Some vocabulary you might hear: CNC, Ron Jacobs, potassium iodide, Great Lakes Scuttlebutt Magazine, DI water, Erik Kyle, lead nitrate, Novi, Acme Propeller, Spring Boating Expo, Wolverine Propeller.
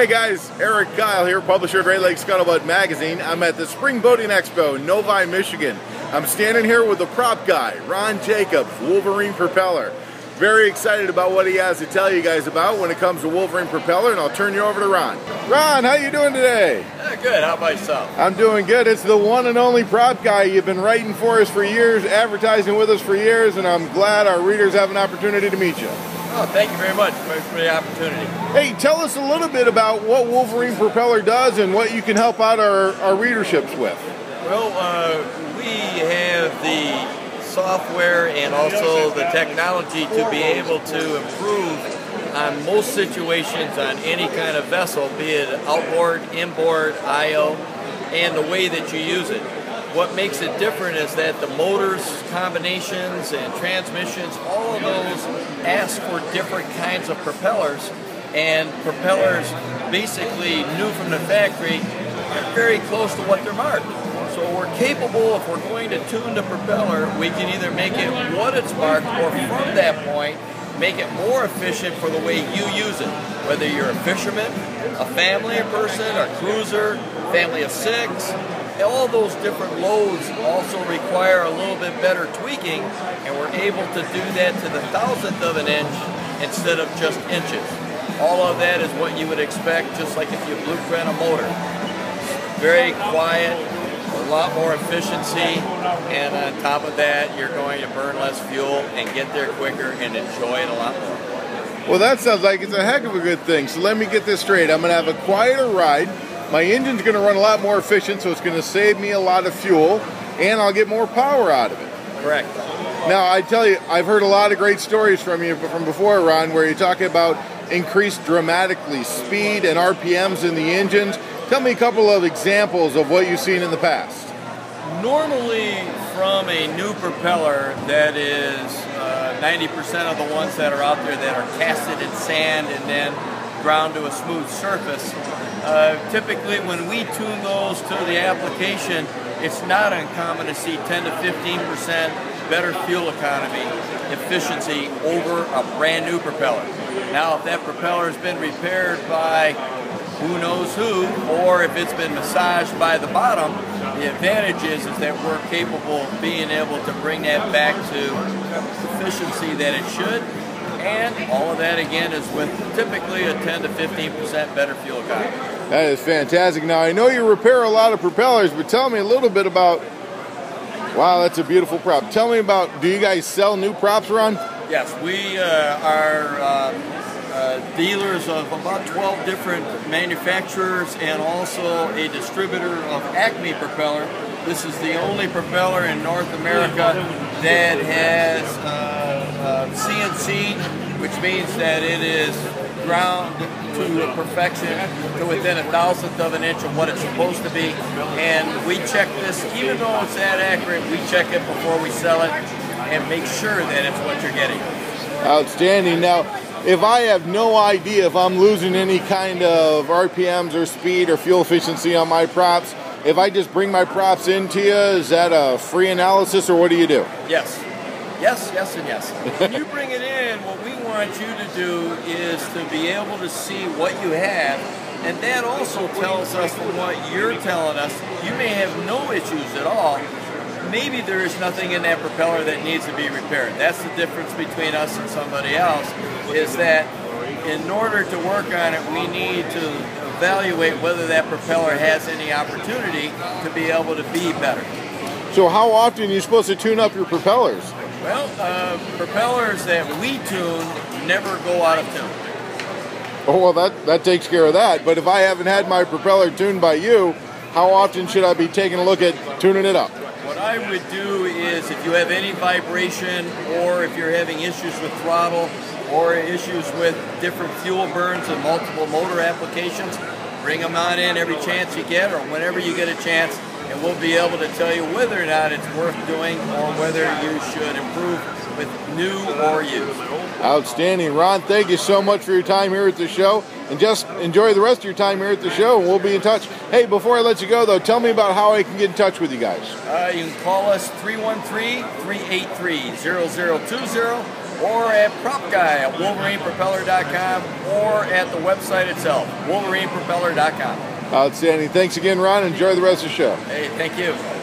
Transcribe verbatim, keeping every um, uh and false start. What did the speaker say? Hey guys, Erik Kyle here, publisher of Great Lakes Scuttlebutt Magazine. I'm at the Spring Boating Expo, Novi, Michigan. I'm standing here with the prop guy, Ron Jacobs, Wolverine Propeller. Very excited about what he has to tell you guys about when it comes to Wolverine Propeller, and I'll turn you over to Ron. Ron, how you doing today? Yeah, good, how about yourself? I'm doing good. It's the one and only prop guy. You've been writing for us for years, advertising with us for years, and I'm glad our readers have an opportunity to meet you. Oh, thank you very much for the opportunity. Hey, tell us a little bit about what Wolverine Propeller does and what you can help out our, our readerships with. Well, uh, we have the software and also the technology to be able to improve on most situations on any kind of vessel, be it outboard, inboard, I O, and the way that you use it. What makes it different is that the motors, combinations, and transmissions, all of those ask for different kinds of propellers. And propellers, basically new from the factory, are very close to what they're marked. So we're capable, if we're going to tune the propeller, we can either make it what it's marked or from that point, make it more efficient for the way you use it. Whether you're a fisherman, a family person, a cruiser, family of six, all those different loads also require a little bit better tweaking, and we're able to do that to the thousandth of an inch instead of just inches. All of that is what you would expect, just like if you blueprint a motor. Very quiet, a lot more efficiency, and on top of that, you're going to burn less fuel and get there quicker and enjoy it a lot more. Well, that sounds like it's a heck of a good thing, so let me get this straight. I'm going to have a quieter ride. My engine's going to run a lot more efficient, so it's going to save me a lot of fuel, and I'll get more power out of it. Correct. Now, I tell you, I've heard a lot of great stories from you from before, Ron, where you talk about increased dramatically speed and R P Ms in the engines. Tell me a couple of examples of what you've seen in the past. Normally, from a new propeller that is ninety percent uh, of the ones that are out there that are casted in sand and then ground to a smooth surface. Uh, typically when we tune those to the application, it's not uncommon to see ten to fifteen percent better fuel economy efficiency over a brand new propeller. Now if that propeller has been repaired by who knows who, or if it's been massaged by the bottom, the advantage is, is that we're capable of being able to bring that back to efficiency that it should. And all of that, again, is with typically a ten to fifteen percent better fuel economy. That is fantastic. Now, I know you repair a lot of propellers, but tell me a little bit about, wow, that's a beautiful prop. Tell me about, do you guys sell new props, Ron? Yes, we uh, are uh, uh, dealers of about twelve different manufacturers and also a distributor of Acme Propeller. This is the only propeller in North America that has uh, Uh, C N C, which means that it is ground to perfection, to within a thousandth of an inch of what it's supposed to be. And we check this, even though it's that accurate, we check it before we sell it and make sure that it's what you're getting. Outstanding. Now, if I have no idea if I'm losing any kind of R P Ms or speed or fuel efficiency on my props, if I just bring my props into you, is that a free analysis or what do you do? Yes. Yes, yes, and yes. When you bring it in, what we want you to do is to be able to see what you have, and that also tells us from what you're telling us, you may have no issues at all. Maybe there is nothing in that propeller that needs to be repaired. That's the difference between us and somebody else, is that in order to work on it, we need to evaluate whether that propeller has any opportunity to be able to be better. So how often are you supposed to tune up your propellers? Well, uh, propellers that we tune never go out of tune. Oh, well, that, that takes care of that. But if I haven't had my propeller tuned by you, how often should I be taking a look at tuning it up? What I would do is if you have any vibration or if you're having issues with throttle or issues with different fuel burns and multiple motor applications, bring them on in every chance you get or whenever you get a chance. And we'll be able to tell you whether or not it's worth doing or whether you should improve with new or used. Outstanding. Ron, thank you so much for your time here at the show. And just enjoy the rest of your time here at the show, and we'll be in touch. Hey, before I let you go, though, tell me about how I can get in touch with you guys. Uh, you can call us three one three, three eight three, zero zero two zero. or at prop guy at Wolverine Propeller dot com or at the website itself, Wolverine Propeller dot com. Outstanding. Thanks again, Ron. Enjoy the rest of the show. Hey, thank you.